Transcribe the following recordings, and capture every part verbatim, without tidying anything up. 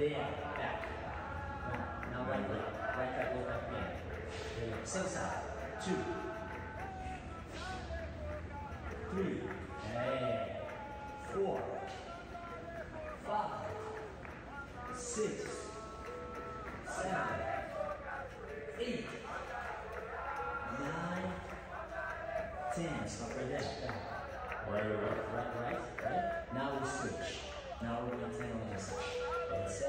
bend, back, one. Now right leg, right leg will back bend. There you go. Same side, two, three, and four, five, six, seven, eight, nine, ten. Stop right there. Right, right, right, right, right. Now we switch. Now we're going to turn on the switch. That's it.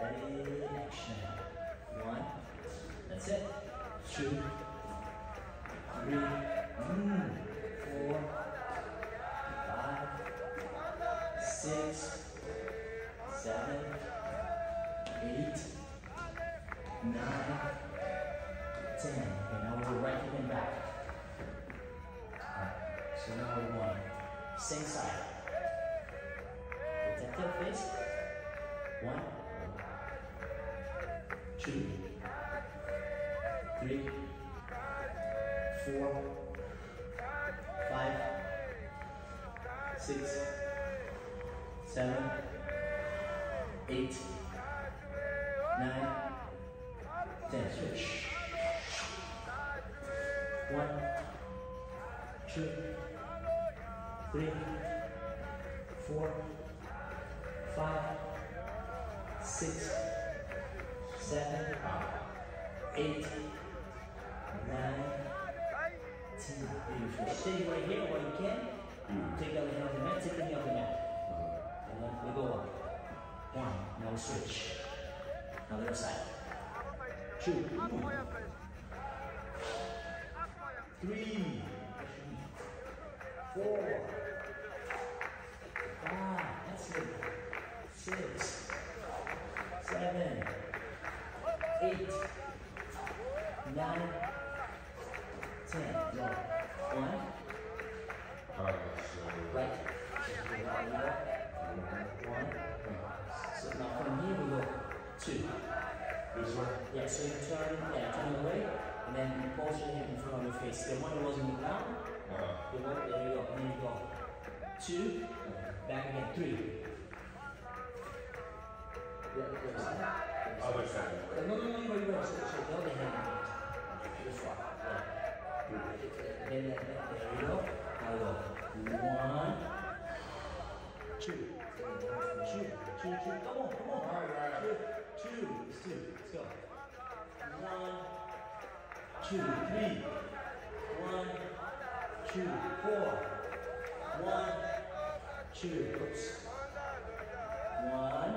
Ready, action. One. That's it. Two. Three. Mm, four. Five. Six. Seven. Eight. Nine. Ten. Okay, now we're right hand back. Alright, so now we're one. Same side. Protect your face. One. Two. Three. Four. Five. Six. Seven. Eight. Nine. Ten. Switch. One, two, three, four, five, six, seven, eight, nine, ten. Beautiful. Stay right here while you can. Take the other hand off the mat, take the knee off the mat. And then we go up. One, now switch. Now the other side. Two. Three, four, five, that's it, six, seven, eight, nine, ten, no, one, right, right, one, so now from here we go, two, this one, yeah, so you turn, yeah, turn away. And then you pulse your hand in front of your face. The one that was on the ground, the one, there you go, and then you go. Two, back again, three. The other side. Other side. No, no, no, no, you go. So the other hand. This one. There you go. Now go. One, two, two, two, two. Come on, come on. All right, all right. Two, two, it's two. Let's go. One. Two, three, one, two, four, one, two, oops, one,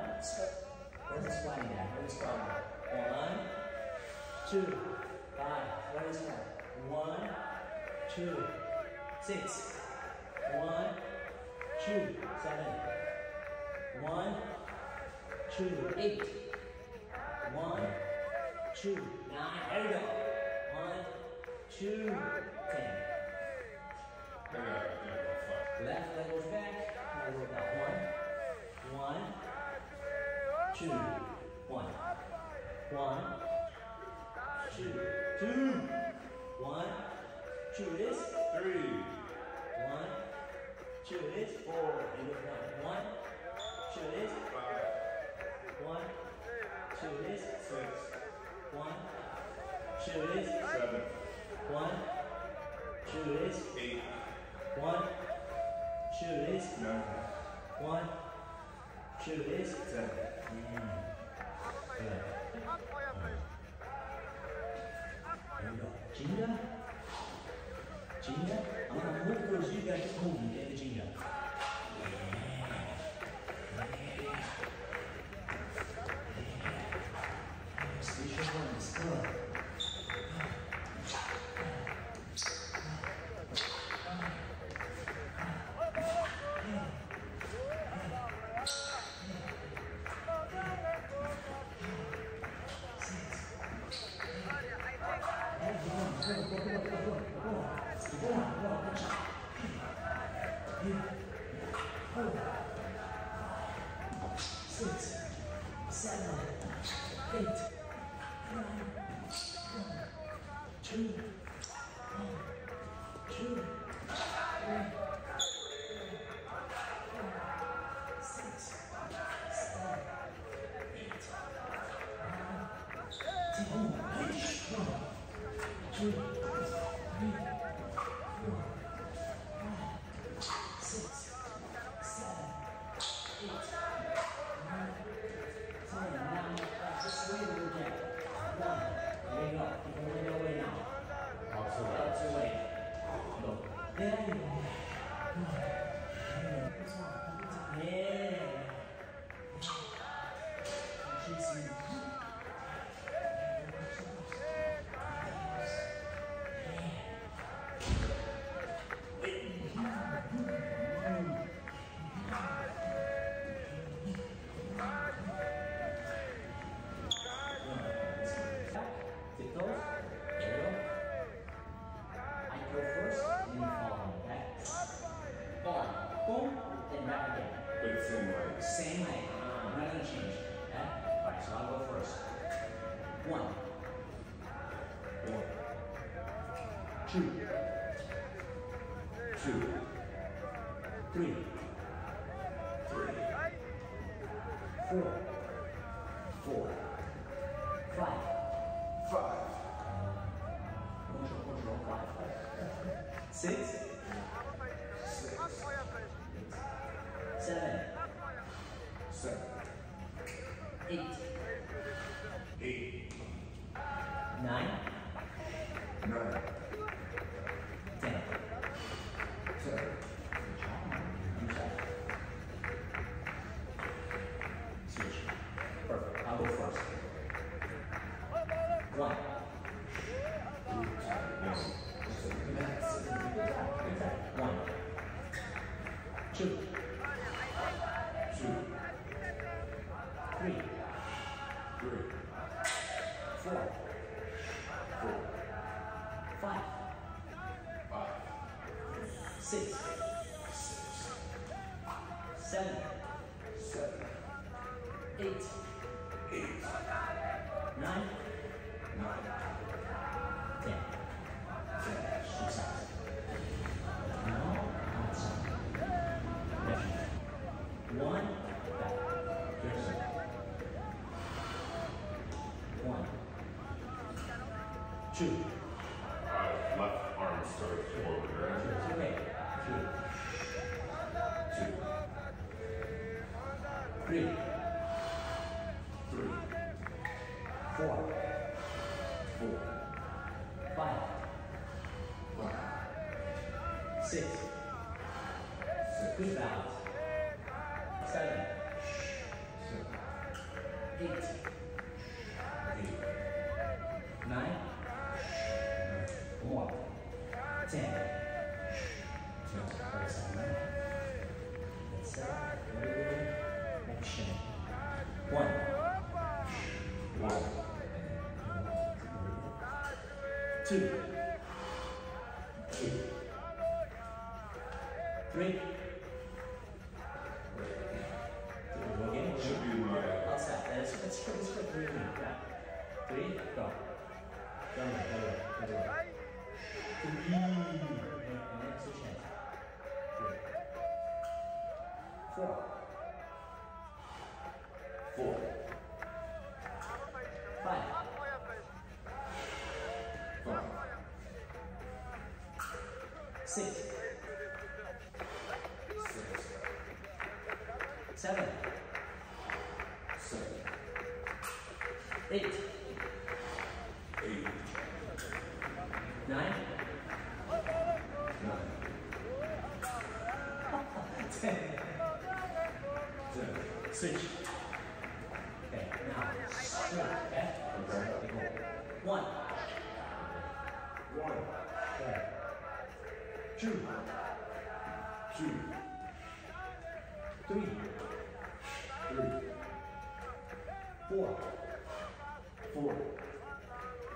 where's the spine at, where's the spine at, one, two, five, where's the spine, one, two, six, one, two, seven, one, two, eight, one, two, nine, there we go. Two, ten. Left leg goes back. Now we're back. One, one, two, one, one, two, two, one, two. It is three. One, two. It is four. One, two. It is five. One, two. It is six. One, two. It is seven. One, two is eight. One, two is nine. One, two is seven. Good. There we go. Jinga. Jinga. I'm gonna move those. You guys just move. You get the jinga. Station one is good. Six, seven, eight, nine, one, two, one, two, three, four, six, seven, eight. Four, four,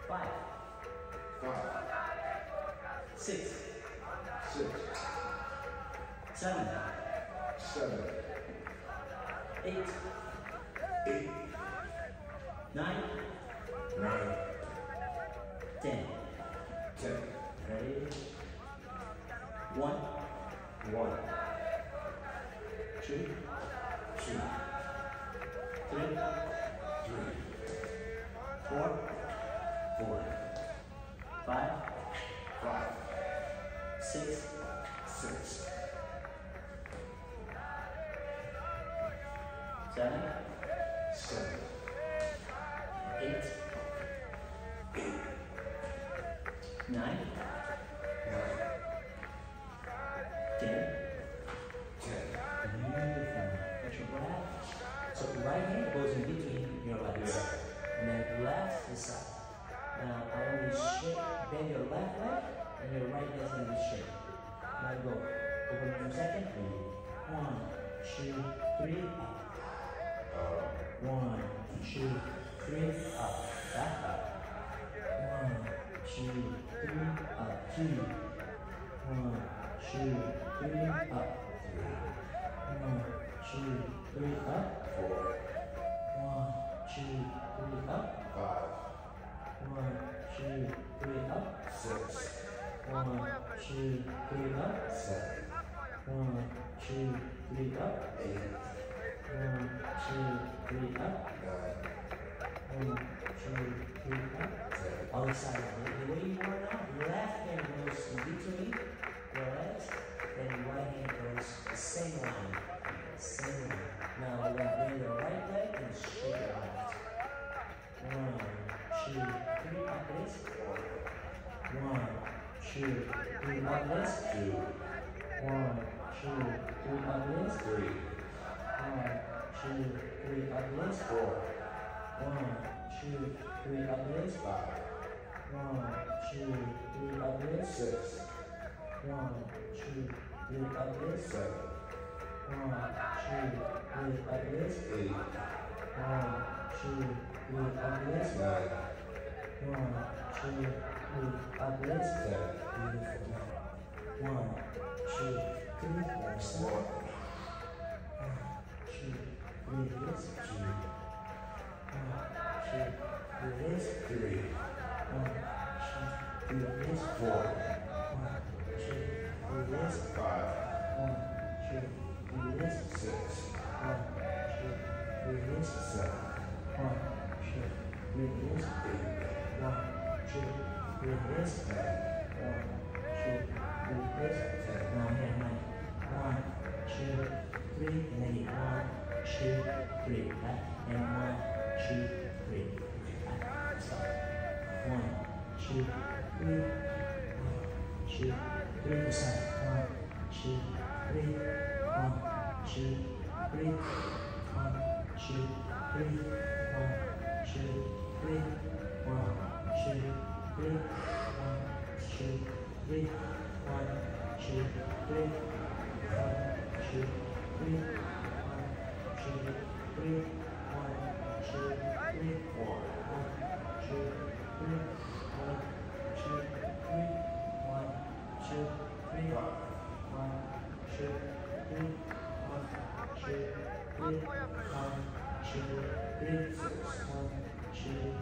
five, six, six, seven, seven, eight, eight, nine, nine, ten, ten. Beautiful. Put your breath. So right hand goes in between your legs, and then left is up. Now I only shift, bend your left leg, and your right leg's gonna be straight. Now go. Open for a second. One, two, three, up. One, two, three, up. Back up. One, two, three, up. Two. One, two, three, up. Three. One, two, three, up. Four. One, two, three, up. Five. One, two, three, up. Six. One, two, three, up. Seven. One, two, three, up. Eight. One, two, three, up. Nine. One, two, three, up. Ten. All the sides. The way you are now, left hand goes between your legs, then right hand goes the same line. Same line. Now bend your right leg and shake your left. One, two, three, up, please. One, two, three, up, please. Two. One, two, three, up, please. Three. One, two, three, up, please. Four. One, two, three, up, please. Five. One, two, three, up, please. Six. One, two, three, up, please. Seven. One, two, three, up, please. Eight. One, two, three, up, please. Nine. One, two, three, up, please. Seven. Beautiful. One, two, three, up, seven. One, two, three, please. Two. One, two, three, please. Three. One, two, three, please. Four. One, two, three, please. Five. One, two, three, please. Six. One, two, three, please. Seven. One, two, three, please. Eight. One, two, three, this. One, two, three, this. Now here, now. One, two, three, and then you one, two, three, back. And one, two, three, back. Stop. One, two, three, one, two, three, the side. One, two, three, one, two, three, one, two, three, one, two, three, one. One, two, three, one, two, three, one, two, three, one, two, three, one, two, three, one, two, three, four, one, two, three, one, two, three, one, two, three, one, two, three, one, two, three, one, two, three, one, two, three.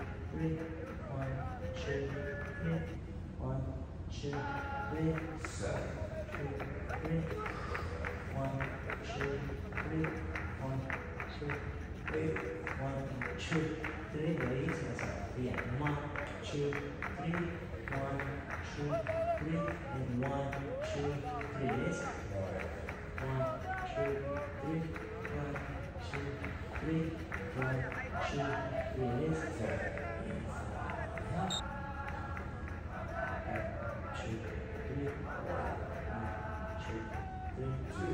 One, two, three, one, two, three, seven, two, three, one, two, three, one, two, three, one, two, three, release yourself. Yeah, one, two, three, one, two, three, and one, two, three, release. One, two, three, one, two, three, one, two, release. One, two, three, one, two, three, two.